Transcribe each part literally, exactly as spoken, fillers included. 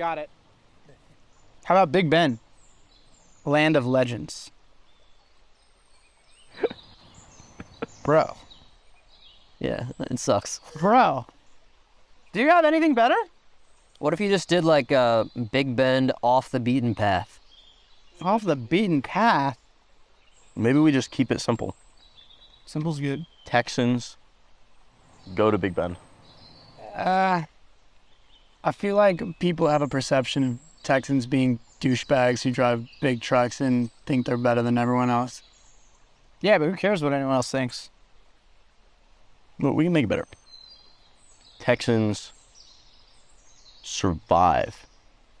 Got it. How about Big Bend? Land of legends. Bro. Yeah, it sucks. Bro. Do you have anything better? What if you just did like a Big Bend off the beaten path? Off the beaten path? Maybe we just keep it simple. Simple's good. Texans, go to Big Bend. Uh, I feel like people have a perception of Texans being douchebags who drive big trucks and think they're better than everyone else. Yeah, but who cares what anyone else thinks? Well, we can make it better. Texans survive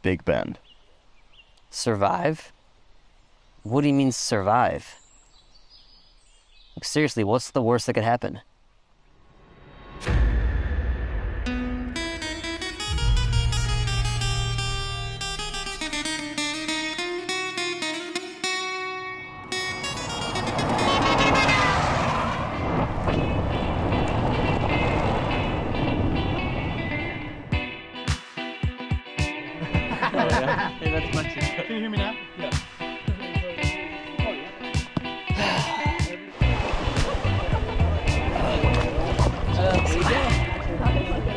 Big Bend. Survive? What do you mean survive? Like, seriously, what's the worst that could happen? Can you hear me now? Yeah. Oh, yeah.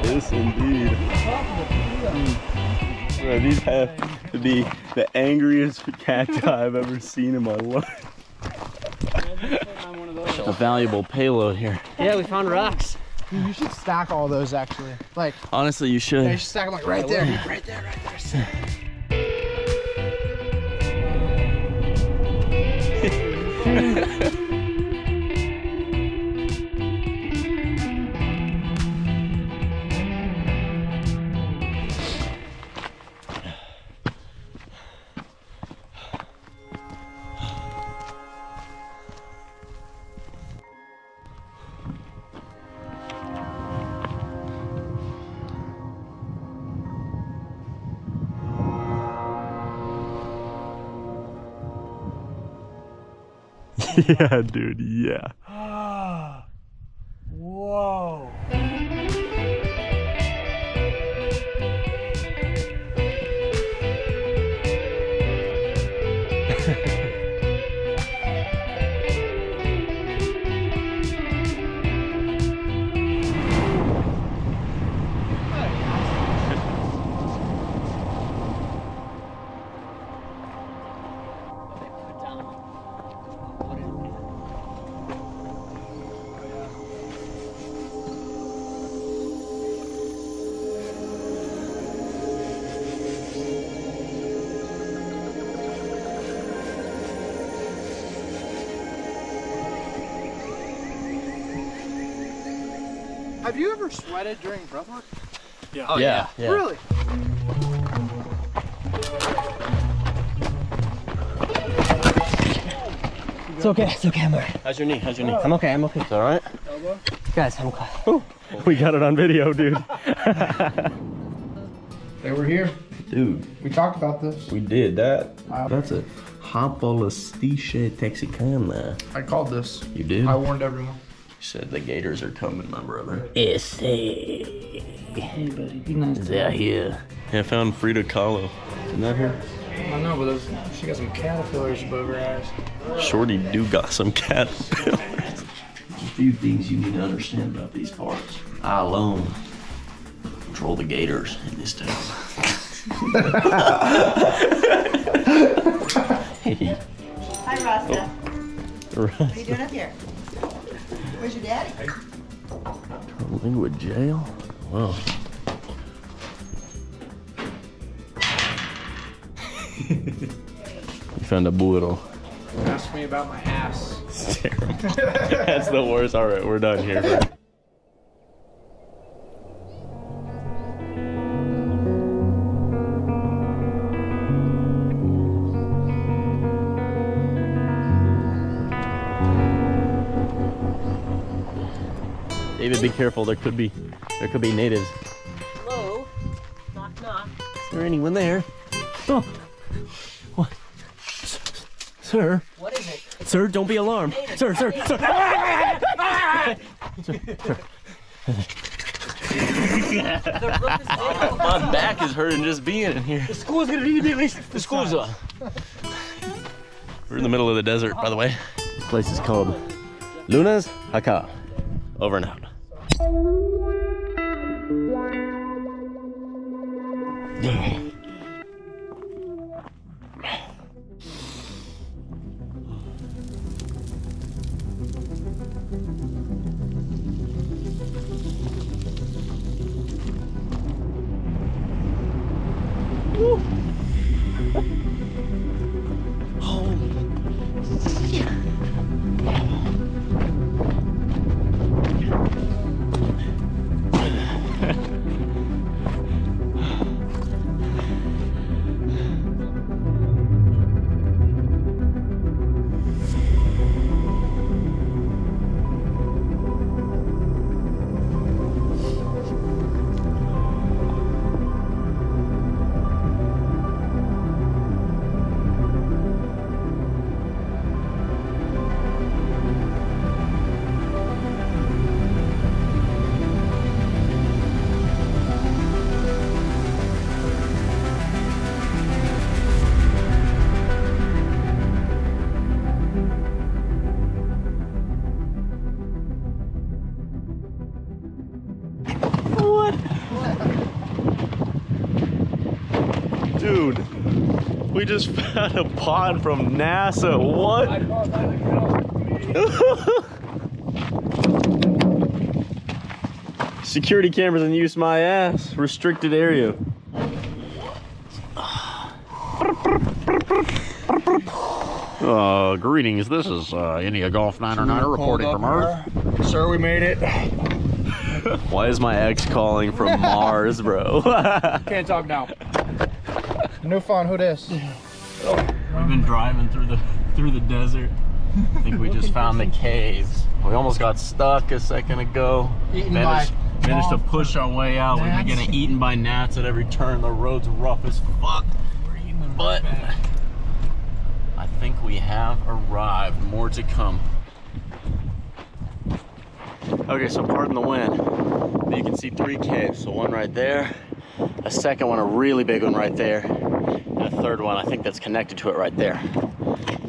Yes, indeed. Mm. Bro, these have to be the angriest cacti I've ever seen in my life. A valuable payload here. Yeah, we found rocks. Dude, you should stack all those, actually. Like, honestly, you should. Yeah, you should stack them like right there, right there, right there. Yeah, dude, yeah. Whoa. Have you ever sweated during breathwork? Yeah. Oh, yeah. Yeah. Really? It's okay. It's okay. I'm all right. How's your knee? How's your knee? I'm okay. I'm okay. It's all right. Elbow? Guys, I'm glad. Ooh, we got it on video, dude. They were here. Dude. We talked about this. We did that. Wow. That's it. Hopolestische texicana. I called this. You did? I warned everyone. Said the gators are coming, my brother. Yes, hey. Hey, buddy, be nice. They're here. Yeah, I found Frida Kahlo. Isn't that her? I know, but those, she got some caterpillars above her eyes. Shorty do got some caterpillars. There's a few things you need to understand about these parts. I alone control the gators in this town. Hey. Hi, Rasta. Oh. Rasta. What are you doing up here? Where's your daddy? Traveling with jail? Wow. You found a burro. Ask me about my ass. It's terrible. That's the worst. All right, we're done here. Bro. David, be careful. There could be, there could be natives. Hello. Knock, knock. Is there anyone there? Oh. What? Sir. What is it? Sir, don't be alarmed. Sir, sir, sir. Sir. The rook is oh, my back is hurting just being in here. The school's gonna need me at least. The school's up. We're in the middle of the desert, by the way. This place is called Luna's Haka. Over and out. We just found a pod from NASA. What? Security cameras in use, my ass. Restricted area. Uh, greetings. This is uh, India Golf Niner Niner reporting from Earth. Sir, we made it. Why is my ex calling from Mars, bro? Can't talk now. New phone, who this? We've been driving through the through the desert. I think we just found the caves. We almost got stuck a second ago. Managed, managed to push our way out. We've been getting eaten by gnats at every turn. The road's rough as fuck. But I think we have arrived. More to come. Okay, so pardon the wind. But you can see three caves. So one right there, a second one, a really big one right there, and a third one, I think that's connected to it right there.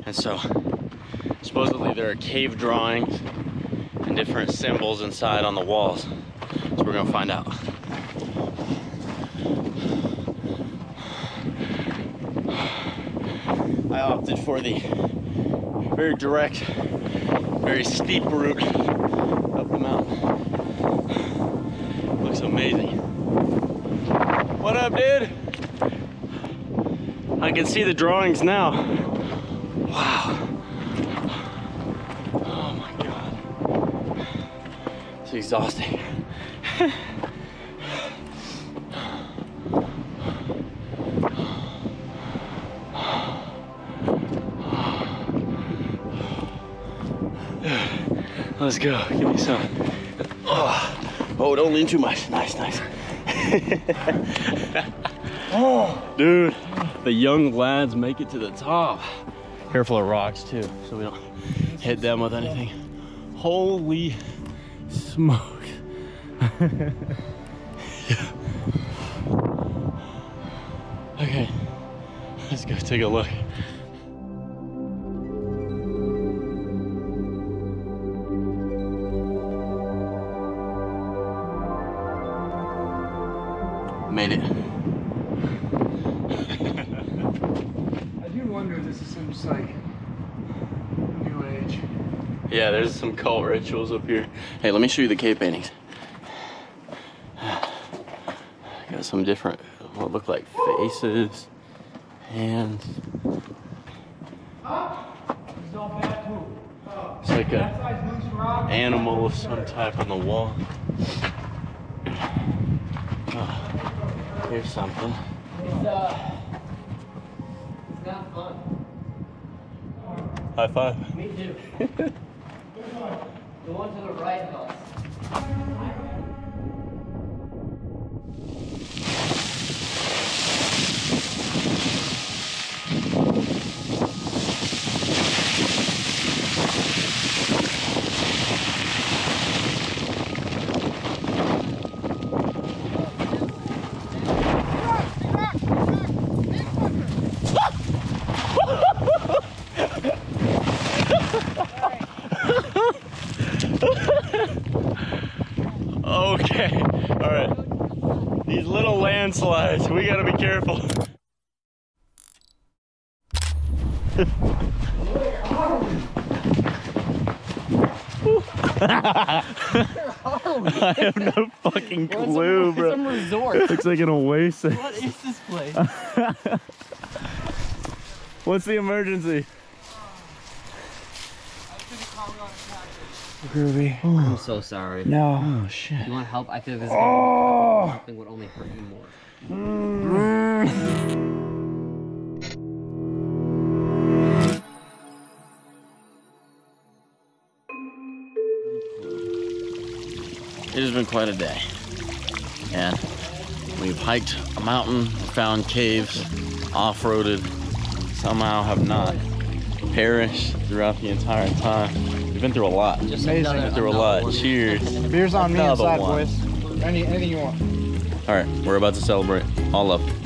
And so, supposedly there are cave drawings and different symbols inside on the walls. So we're gonna find out. I opted for the very direct, very steep route up the mountain. Looks amazing. What up, dude? I can see the drawings now. Wow. Oh my God. It's exhausting. Let's go, give me some. Oh, oh don't lean too much, nice, nice. Oh, dude, the young lads make it to the top. Careful of rocks too, so we don't hit them with anything. Holy smoke. Yeah. Okay, let's go take a look. Made it. I do wonder if this is some like new age. Yeah, there's some cult rituals up here. Hey, let me show you the cave paintings. Got some different, what look like faces, hands. It's like an animal of some type on the wall. Oh. Here's something. It's, uh, it's not fun. High five. Me too. The one to the right of us. landslides. We gotta be careful. Where are we? Where are we? I have no fucking clue, bro. Some resort. Looks like an oasis. What is this place? What's the emergency? Groovy. Oh. I'm so sorry. No. Oh shit. You want help? I feel this is oh. Something would only hurt you more. Mm. It has been quite a day, and we've hiked a mountain, found caves, off-roaded, somehow have not perished throughout the entire time. We've been through a lot. Just amazing. Been through a lot. Cheers. Beer's on me inside, boys. Any, anything you want. All right, we're about to celebrate. All up.